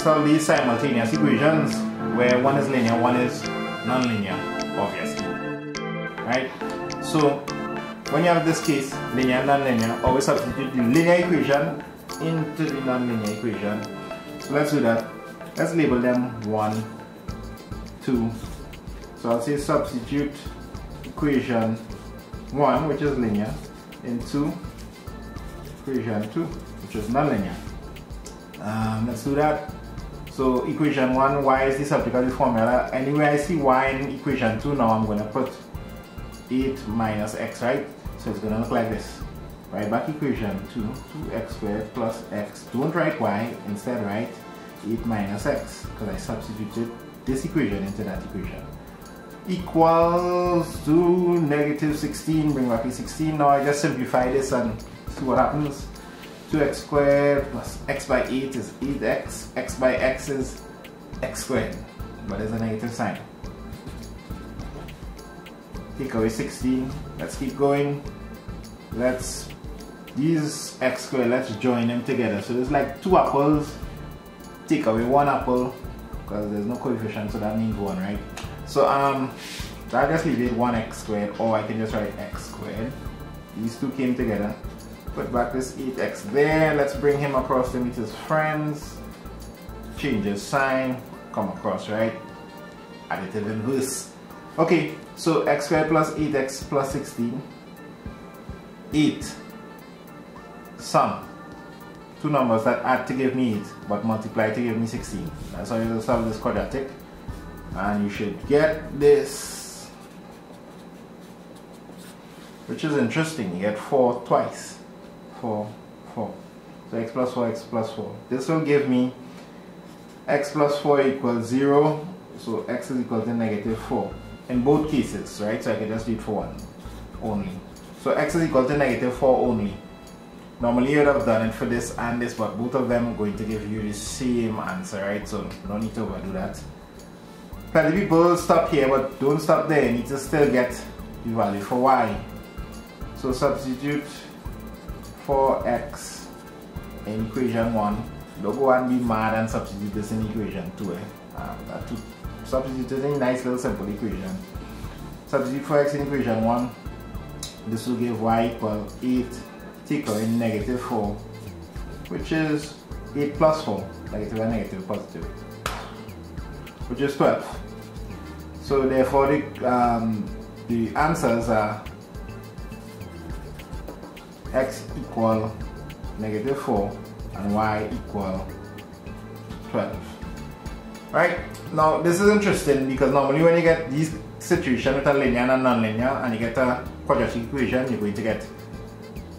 solve these simultaneous equations where one is linear, one is non-linear, obviously. Right? So when you have this case, linear and non-linear, always substitute the linear equation into the non-linear equation. So let's do that. Let's label them 1, 2. So I'll say substitute equation 1, which is linear, into equation 2, which is nonlinear. Let's do that. So equation 1, y is the subject of the formula. Anyway, I see y in equation 2 now. I'm going to put 8 minus x, right? So it's going to look like this. Write back equation 2, 2x squared plus x. Don't write y, instead write 8 minus x, because I substituted this equation into that equation. Equals to negative 16, bring back the 16. Now I just simplify this and see what happens. 2x squared plus x by 8 is 8x, x by x is x squared, but there's a negative sign. Take away 16, let's keep going. Let's, these x squared, let's join them together. So there's like two apples, take away one apple, because there's no coefficient, so that means 1, right? So I just leave it 1x squared, or I can just write x squared. These two came together. Put back this 8x there. Let's bring him across to meet his friends. Change his sign. Come across, right? Additive inverse. Okay, so x squared plus 8x plus 16. 8. Sum. Two numbers that add to give me 8, but multiply to give me 16. That's how you solve this quadratic. And you should get this, which is interesting. You get 4 twice, 4, 4. So x plus 4, x plus 4. This will give me x plus 4 equals 0, so x is equal to negative 4. In both cases, right? So I can just do it for one only. So x is equal to negative 4 only. Normally you would have done it for this and this, but both of them are going to give you the same answer, right? So no need to overdo that. Plenty people stop here, but don't stop there. You need to still get the value for y. So substitute 4x in equation 1. Don't go and be mad and substitute this in equation 2. Substitute it in a nice little simple equation. Substitute 4x in equation 1. This will give y equal 8, take away negative 4, which is 8 plus 4, negative and negative, positive, which is 12. So therefore the answers are x equal negative 4 and y equal 12. Right? Now this is interesting because normally when you get these situations with a linear and a nonlinear and you get a quadratic equation, you're going to get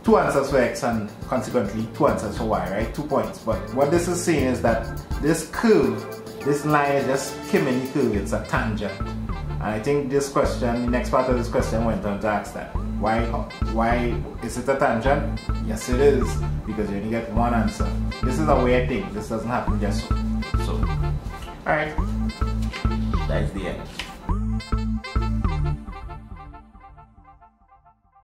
two answers for x and consequently two answers for y, right? 2 points. But what this is saying is that this curve, this line is just skimming the curve, it's a tangent. And I think this question, the next part of this question went on to ask that. Why is it a tangent? Yes it is, because you only get one answer. This is a weird thing, this doesn't happen just so. Alright, that's the end.